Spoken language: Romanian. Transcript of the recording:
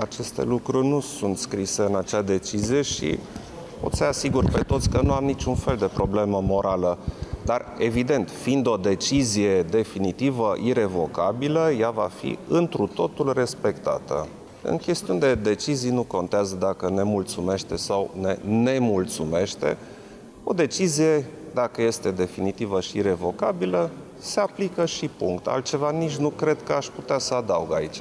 aceste lucruri nu sunt scrise în acea decizie și o să asigur pe toți că nu am niciun fel de problemă morală. Dar, evident, fiind o decizie definitivă, irevocabilă, ea va fi întru totul respectată. În chestiuni de decizii nu contează dacă ne mulțumește sau ne nemulțumește. O decizie, dacă este definitivă și irevocabilă, se aplică și punct. Altceva nici nu cred că aș putea să adaug aici.